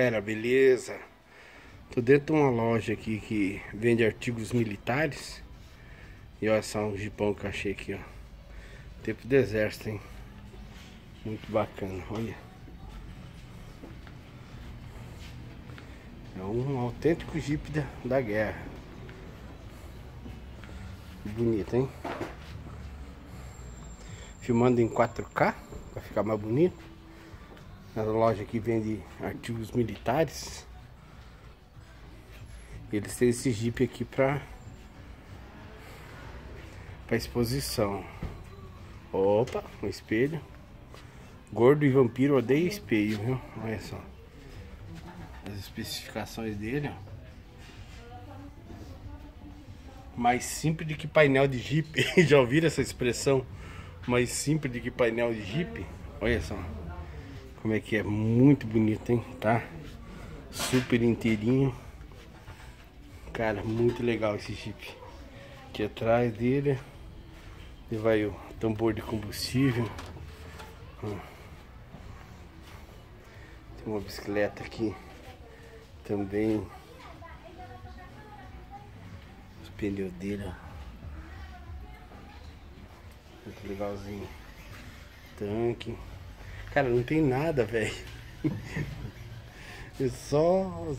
Galera, beleza? Tô dentro de uma loja aqui que vende artigos militares. E olha só um jipão que eu achei aqui, ó. Tempo do exército, hein? Muito bacana, olha. É um autêntico jipe da guerra. Bonito, hein? Filmando em 4K, pra ficar mais bonito. A loja aqui vende artigos militares. Eles têm esse Jeep aqui para exposição. Opa, um espelho. Gordo e vampiro odeia espelho, viu? Olha só as especificações dele, ó. Mais simples do que painel de Jeep. Já ouviram essa expressão? Mais simples do que painel de Jeep? Olha só como é que é, muito bonito, hein? Tá super inteirinho, cara, muito legal esse Jeep. Aqui atrás dele vai o tambor de combustível. Tem uma bicicleta aqui também. Os pneus dele, muito legalzinho. Tanque. Cara, não tem nada, velho. É só...